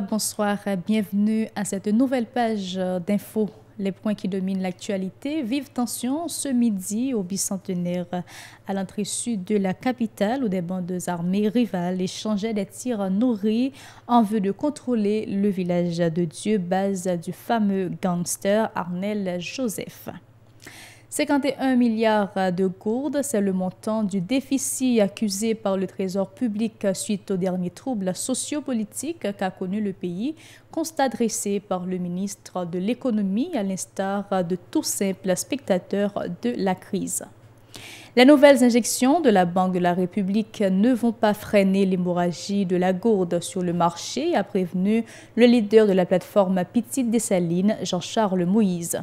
bonsoir, bienvenue à cette nouvelle page d'infos. Les points qui dominent l'actualité. Vive tension ce midi au bicentenaire à l'entrée sud de la capitale où des bandes armées rivales échangeaient des tirs nourris en vue de contrôler le village de Dieu, base du fameux gangster Arnel Joseph. 51 milliards de gourdes, c'est le montant du déficit accusé par le Trésor public suite aux derniers troubles sociopolitiques qu'a connu le pays, constat dressé par le ministre de l'Économie à l'instar de tout simple spectateur de la crise. Les nouvelles injections de la Banque de la République ne vont pas freiner l'hémorragie de la gourde sur le marché, a prévenu le leader de la plateforme Pitit Desalin, Jean-Charles Moïse.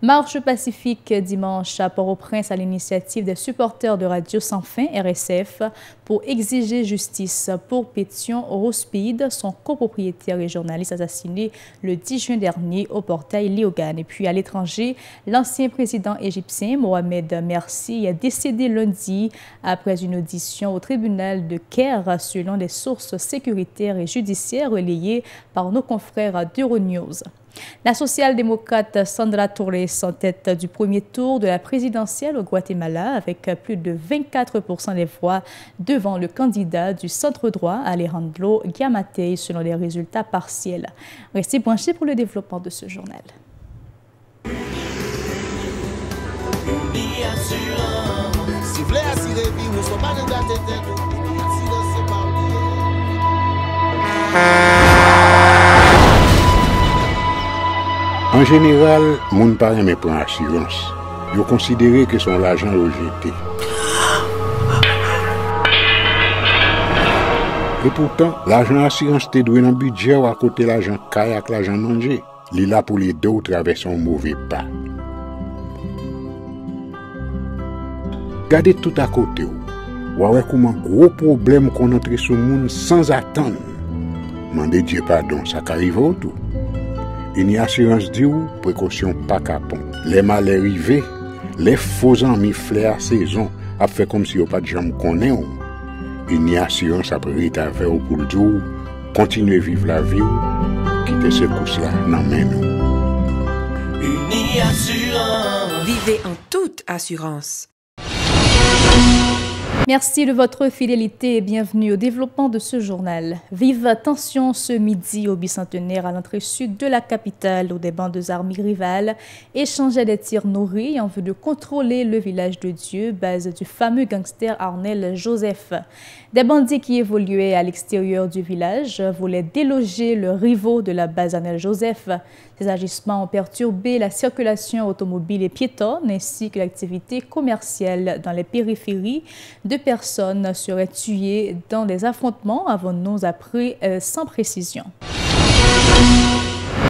Marche pacifique dimanche à Port-au-Prince à l'initiative des supporters de Radio Sans Fin, RSF, pour exiger justice pour Pétion Rospide, son copropriétaire et journaliste assassiné le 10 juin dernier au portail Léogane. Et puis à l'étranger, l'ancien président égyptien Mohamed Morsi est décédé lundi après une audition au tribunal de Caire selon des sources sécuritaires et judiciaires relayées par nos confrères d'Euronews. La social-démocrate Sandra Torres en tête du premier tour de la présidentielle au Guatemala avec plus de 24% des voix devant le candidat du centre-droit Alejandro Giammattei selon les résultats partiels. Restez branchés pour le développement de ce journal. En général, moun pa reme pran assurance. Yo considéré que son l'argent rejeté. Et pourtant, l'argent assurance te doué dans budget ou à côté l'argent kayak, l'argent manger. Li là pour les deux traverser un mauvais pas. Gardez tout à côté ou. Ouawe comment gros problème qu'on entre sous moun sans attendre. Mandez Dieu pardon, ça qu'arrive autour. Une assurance dit ou précaution pas capon. Les mal arrivés, les faux amis flair saison a fait comme si on pas de jambes connaît ou. Une assurance après rétavé ou pour le jour, continuer vivre la vie ou quitter ce cours là non mais nous. Une assurance. Vivez en toute assurance. Merci de votre fidélité et bienvenue au développement de ce journal. Vive tension ce midi au bicentenaire à l'entrée sud de la capitale où des bandes armées rivales échangeaient des tirs nourris en vue de contrôler le village de Dieu, base du fameux gangster Arnel Joseph. Des bandits qui évoluaient à l'extérieur du village voulaient déloger le rivaux de la base Arnel Joseph. Ces agissements ont perturbé la circulation automobile et piétonne ainsi que l'activité commerciale dans les périphéries. Deux personnes seraient tuées dans des affrontements, avons-nous appris sans précision.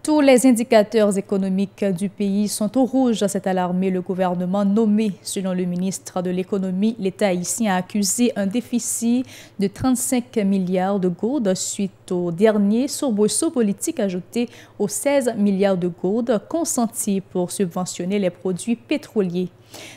Tous les indicateurs économiques du pays sont au rouge. C'est alarmé le gouvernement nommé. Selon le ministre de l'Économie, l'État haïtien a accusé un déficit de 35 milliards de gourdes suite au dernier soubresaut politique ajouté aux 16 milliards de gourdes consentis pour subventionner les produits pétroliers.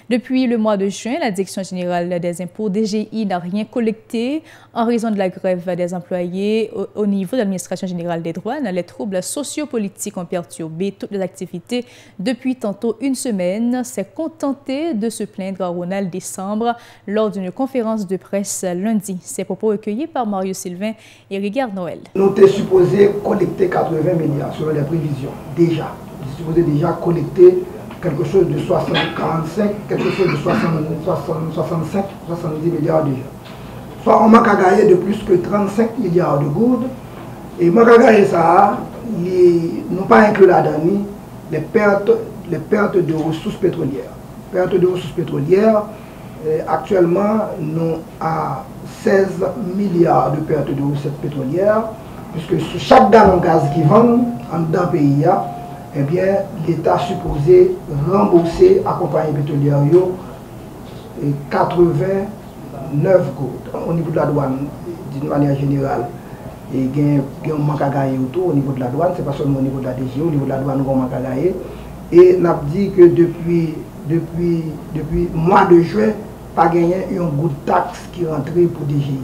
Depuis le mois de juin, la Direction générale des impôts DGI n'a rien collecté en raison de la grève des employés au niveau de l'administration générale des douanes. Les troubles sociopolitiques ont perturbé toutes les activités depuis tantôt une semaine. S'est contenté de se plaindre à Ronald Décembre lors d'une conférence de presse lundi. Ces propos recueillis par Mario Sylvain et Régard Noël. Nous étions supposés collecter 80 milliards selon les prévisions. Déjà, nous étions supposés déjà collecter quelque chose de 45, quelque chose de 65, 70 milliards déjà. Soit on manque à gagner de plus que 35 milliards de gourdes. Et manque à gagner ça, non pas inclure là-dedans les pertes de ressources pétrolières. Pertes de ressources pétrolières, actuellement, nous à 16 milliards de pertes de ressources pétrolières, puisque sur chaque gallon de gaz qui vend dans le pays, eh bien, l'État supposé rembourser à compagnie pétrolière 89 gourdes. Au niveau de la douane, d'une manière générale, il y a un manque à gagner autour au niveau de la douane, c'est pas seulement au niveau de la DG, au niveau de la douane, on manque à gagner. Et on a dit que depuis le mois de juin, pas gagné une goutte taxe qui rentrait pour DGI.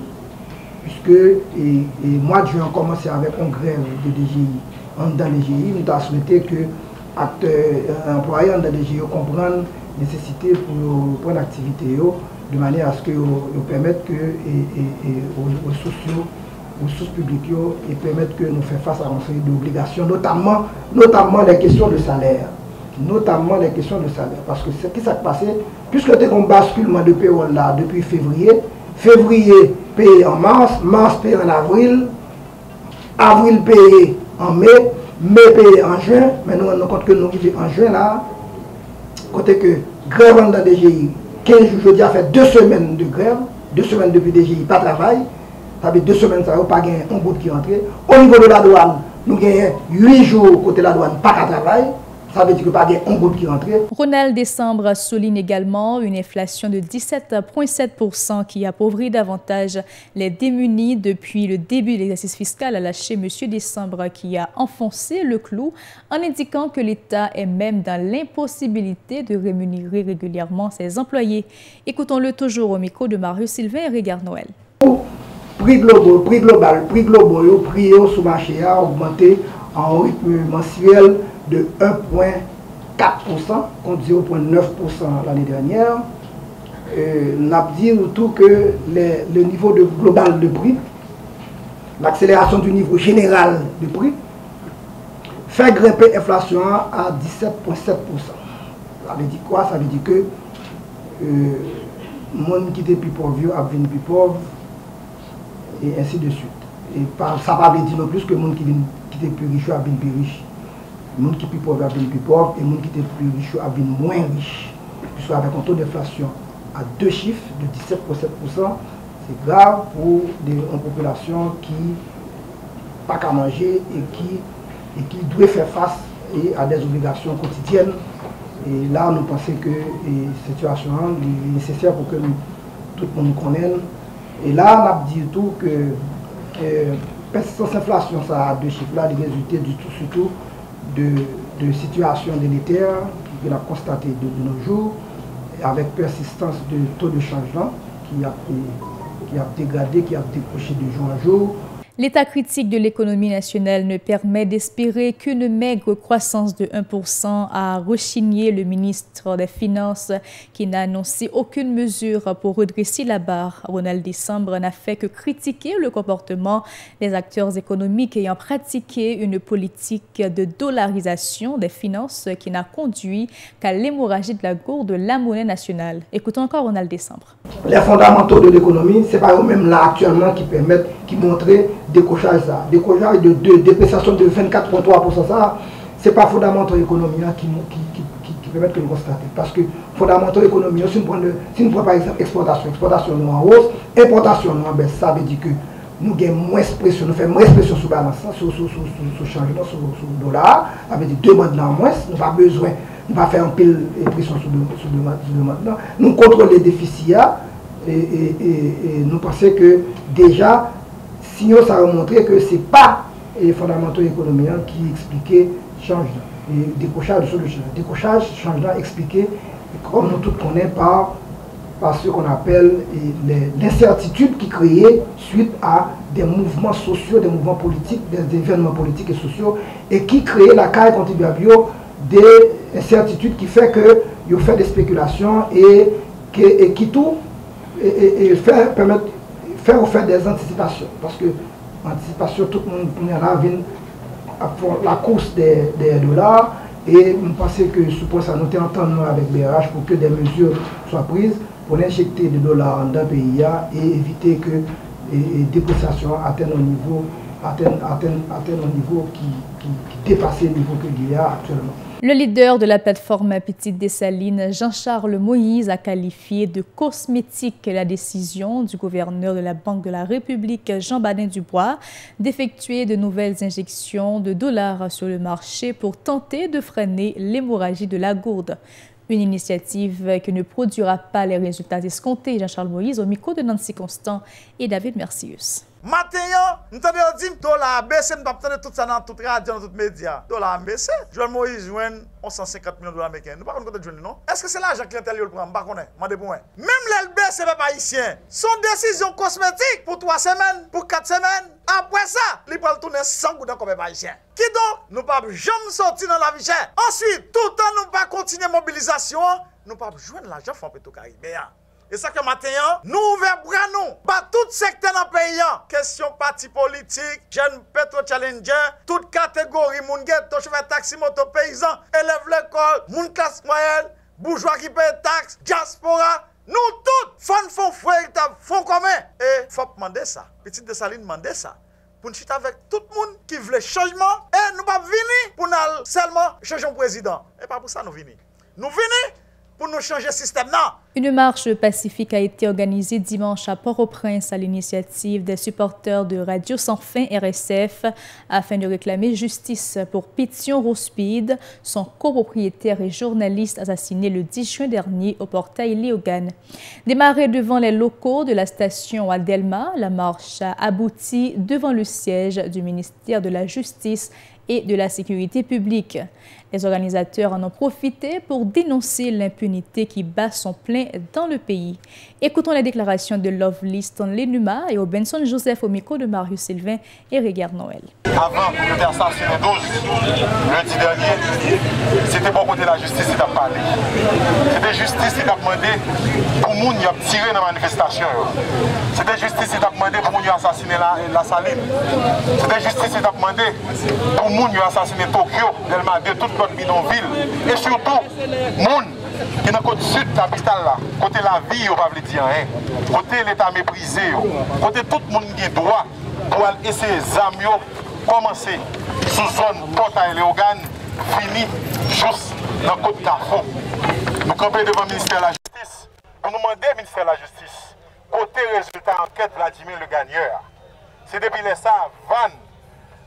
puisque et mois de juin, on commençait avec un grève de DGI. Dans les DGI, nous avons souhaité que employeurs dans les DGI comprennent la nécessité pour l'activité, de manière à ce qu'ils permettent que aux sociaux, aux sources publiques, et permettre que nous fassions face à une série d'obligations, notamment les questions de salaire. Notamment les questions de salaire. Parce que ce qui s'est passé, puisque nous avons un basculement de payroll là depuis février payé en mars payé en avril payé en mai payé en juin, mais nous on compte que nous arrivons en juin là, côté que grève dans DGI, 15 jours jeudi a fait 2 semaines de grève, 2 semaines depuis DGI, pas de travail, ça fait 2 semaines ça n'a pas gagné un bout qui est rentré. Au niveau de la douane, nous gagnons 8 jours côté la douane, pas de travail. Ça veut dire que pas des ongles qui rentrent. Ronald Décembre souligne également une inflation de 17,7% qui appauvrit davantage les démunis depuis le début de l'exercice fiscal, a lâché M. Décembre qui a enfoncé le clou en indiquant que l'État est même dans l'impossibilité de rémunérer régulièrement ses employés. Écoutons-le toujours au micro de Mario Sylvain et Régard Noël. Prix global, prix sous marché a augmenté en rythme mensuel de 1,4% contre 0,9% l'année dernière. On a dit surtout que le niveau global de prix, l'accélération du niveau général de prix, fait grimper l'inflation à 17,7%. Ça veut dire quoi? Ça veut dire que le monde qui était plus pauvre a devenu plus pauvre, et ainsi de suite. Et ça ne veut pas dire non plus que le monde qui était plus riche a devenu plus riche. Les gens qui sont plus pauvres sont plus pauvres et les gens qui sont plus riches sont moins riches. Puisque avec un taux d'inflation à 2 chiffres de 17,7%, c'est grave pour une population qui n'a pas qu'à manger et qui doit faire face à des obligations quotidiennes. Et là, nous pensons que cette situation est nécessaire pour que tout le monde connaisse. Et là, on a dit tout que persistance inflation à 2 chiffres-là, les résultats du tout surtout de situation délétère que l'on a constaté de nos jours, avec persistance de taux de changement qui a dégradé, qui a décroché de jour en jour. L'état critique de l'économie nationale ne permet d'espérer qu'une maigre croissance de 1%, a rechigné le ministre des Finances qui n'a annoncé aucune mesure pour redresser la barre. Ronald Décembre n'a fait que critiquer le comportement des acteurs économiques ayant pratiqué une politique de dollarisation des finances qui n'a conduit qu'à l'hémorragie de la gourde de la monnaie nationale. Écoutons encore Ronald Décembre. Les fondamentaux de l'économie, c'est pas eux-mêmes là actuellement qui permettent, qui montrent décochage ça, décochage de dépréciation de 24,3%, ça c'est pas fondamentaux économiques qui permettent que nous constater. Parce que fondamentaux économiques, si nous prenons par exemple exportation nous en hausse, importation nous en baisse, ça veut dire que nous gagnons moins pression, nous faisons moins pression sur balance, sur changement, sur dollar, ça veut dire demande là moins, nous n'avons pas besoin, nous ne faire un pile pression sur demande là. Nous contrôlons les déficits et nous pensons que déjà sinon, ça a montré que ce n'est pas les fondamentaux économiques qui expliquaient le changement. Et décochage, changement expliqué, comme nous tous connaissons, par ce qu'on appelle l'incertitude qui créait suite à des mouvements sociaux, des mouvements politiques, des événements politiques et sociaux, et qui créait la caille contribuable des incertitudes qui fait que vous faites des spéculations et qui tout et fait permettre. Faire ou faire des anticipations, parce que l'anticipation, tout le monde a la course des dollars, et nous pensons que sous point ça nous sommes entendus avec BRH pour que des mesures soient prises pour injecter des dollars dans le pays et éviter que les dépréciations atteignent un niveau, qui dépasse le niveau qu'il y a actuellement. Le leader de la plateforme Pitit Desalin, Jean-Charles Moïse, a qualifié de cosmétique la décision du gouverneur de la Banque de la République, Jean-Badin Dubois, d'effectuer de nouvelles injections de dollars sur le marché pour tenter de freiner l'hémorragie de la gourde. Une initiative qui ne produira pas les résultats escomptés. Jean-Charles Moïse au micro de Nancy Constant et David Mercius. Matin, nous avons dit que nous avons baissé, nous avons tout ça dans toute radio, dans tous les médias. Nous avons baissé. Joël Moïse joint 150 millions de dollars américains. Nous ne pouvons pas nous joindre, non? Est-ce que c'est l'argent que l'État lui prend? Nous ne pouvons pas nous joindre. Même l'LB, ce n'est pas haïtien. Son décision cosmétique pour 3 semaines, pour 4 semaines. Après ça, il peut tourner 100 gouttes comme les haïtiens. Qui donc, nous ne pouvons jamais sortir dans la vie chère. Ensuite, tout le temps, nous ne pouvons pas continuer la mobilisation. Nous ne pouvons pas joindre l'argent pour le Caribéen. Et ça que maintenant, nous ouvrons bras nous, pas tout secteur dans le pays. Question parti politique, jeune pétro challenger, toute catégorie, moun ghetto, chauffeur taxi, moto paysan, élève l'école, moun classe moyenne, bourgeois qui paye taxe, diaspora, nous tous, font véritable, font commun. Et il faut demander ça. Pitit Desalin demande ça. Pour nous chiter avec tout le monde qui veut le changement. Et nous ne pas venir pour nous seulement changer le président. Et pas pour ça nous venir. Nous venons pour nous changer le système, non. Une marche pacifique a été organisée dimanche à Port-au-Prince à l'initiative des supporters de Radio Sans Fin RSF afin de réclamer justice pour Pétion Rospide, son copropriétaire et journaliste assassiné le 10 juin dernier au portail Léogane. Démarrée devant les locaux de la station à Delma, la marche a abouti devant le siège du ministère de la Justice et de la sécurité publique. Les organisateurs en ont profité pour dénoncer l'impunité qui bat son plein dans le pays. Écoutons les déclarations de Lovely Stanley Numa et Robinson Joseph au micro de Mario Sylvain et Régard Noël. Avant l'intervention de 12, lundi dernier, c'était pour côté de la justice qui a parlé. C'était justice qui a demandé pour les gens qui ont tiré dans la manifestation. C'était justice qui a demandé pour les gens qui ont assassiné la Saline. C'était justice qui a demandé pour les gens qui ont assassiné Tokyo, Delma 2, toute notre bidonville. Et surtout, les gens qui dans le côté sud de la capitale, côté la vie, on ne peut pas dire rien. Côté l'État méprisé, côté tout le monde qui a droit pour essayer Zamio commencer sous zone portail Léogane, fini juste dans le côté Carrefour. Nous campons devant le ministère de la Justice. Nous demandons au ministère de la Justice, côté résultat enquête Vladimir le gagneur. C'est depuis les ça, van,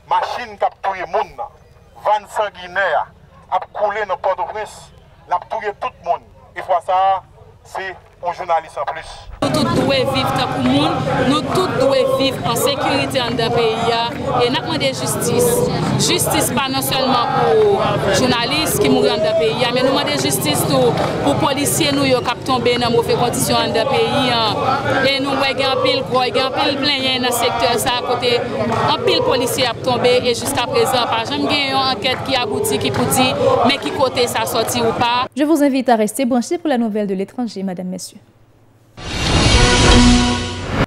machine qui a tué le monde, van sanguinaire, a coulé dans Port-au-Prince, a tué tout le monde. Et pour ça, c'est un journaliste en plus. Nous tous devons vivre pour le monde, nous tous devons vivre en sécurité dans le pays. Et nous demandons justice. Justice pas non seulement pour les journalistes qui mourent dans le pays, mais nous demandons justice pour les policiers qui sont tombés dans de mauvaises conditions dans le pays. Et nous avons pile gros, pile plein dans le secteur ça à côté. Un pile policier a tombé et jusqu'à présent, pas jamais une enquête qui aboutit, qui peut dire mais qui côté ça sorti ou pas. Je vous invite à rester branchés pour la nouvelle de l'étranger, madame, messieurs.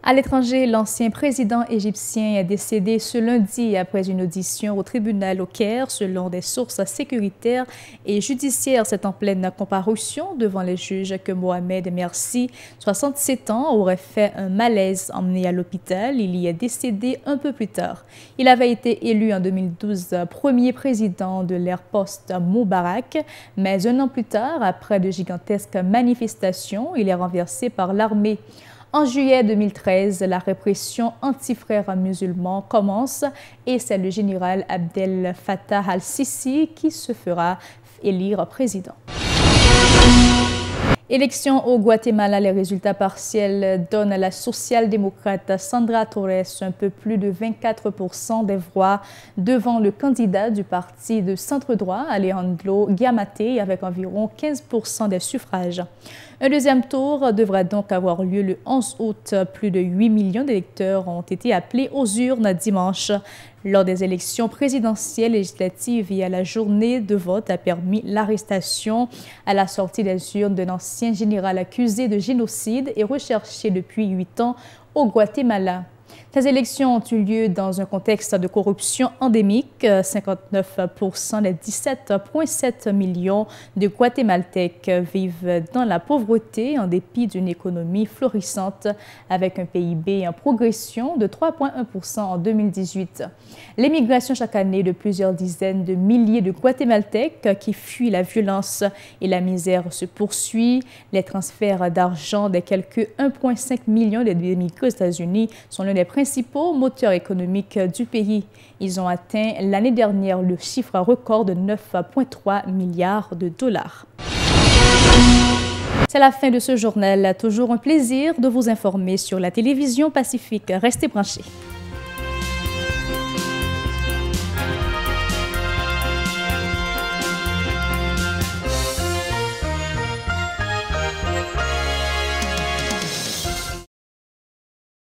À l'étranger, l'ancien président égyptien est décédé ce lundi après une audition au tribunal au Caire, selon des sources sécuritaires et judiciaires. C'est en pleine comparution devant les juges que Mohamed Morsi, 67 ans, aurait fait un malaise emmené à l'hôpital. Il y est décédé un peu plus tard. Il avait été élu en 2012 premier président de l'ère post-Moubarak, mais un an plus tard, après de gigantesques manifestations, il est renversé par l'armée. En juillet 2013, la répression anti-frères musulmans commence et c'est le général Abdel Fattah al-Sisi qui se fera élire président. Élection au Guatemala, les résultats partiels donnent à la social-démocrate Sandra Torres un peu plus de 24% des voix devant le candidat du parti de centre-droit, Alejandro Giammattei, avec environ 15% des suffrages. Un deuxième tour devra donc avoir lieu le 11 août. Plus de 8 millions d'électeurs ont été appelés aux urnes dimanche. Lors des élections présidentielles, législatives et à la journée de vote a permis l'arrestation à la sortie des urnes d'un ancien général accusé de génocide et recherché depuis 8 ans au Guatemala. Ces élections ont eu lieu dans un contexte de corruption endémique. 59% des 17,7 millions de Guatémaltèques vivent dans la pauvreté en dépit d'une économie florissante avec un PIB en progression de 3,1% en 2018. L'émigration chaque année de plusieurs dizaines de milliers de Guatémaltèques qui fuient la violence et la misère se poursuit. Les transferts d'argent des quelques 1,5 million d'émigrés aux États-Unis sont l'un des principaux moteurs économiques du pays. Ils ont atteint l'année dernière le chiffre record de 9,3 milliards de dollars. C'est la fin de ce journal. Toujours un plaisir de vous informer sur la télévision Pacifique. Restez branchés.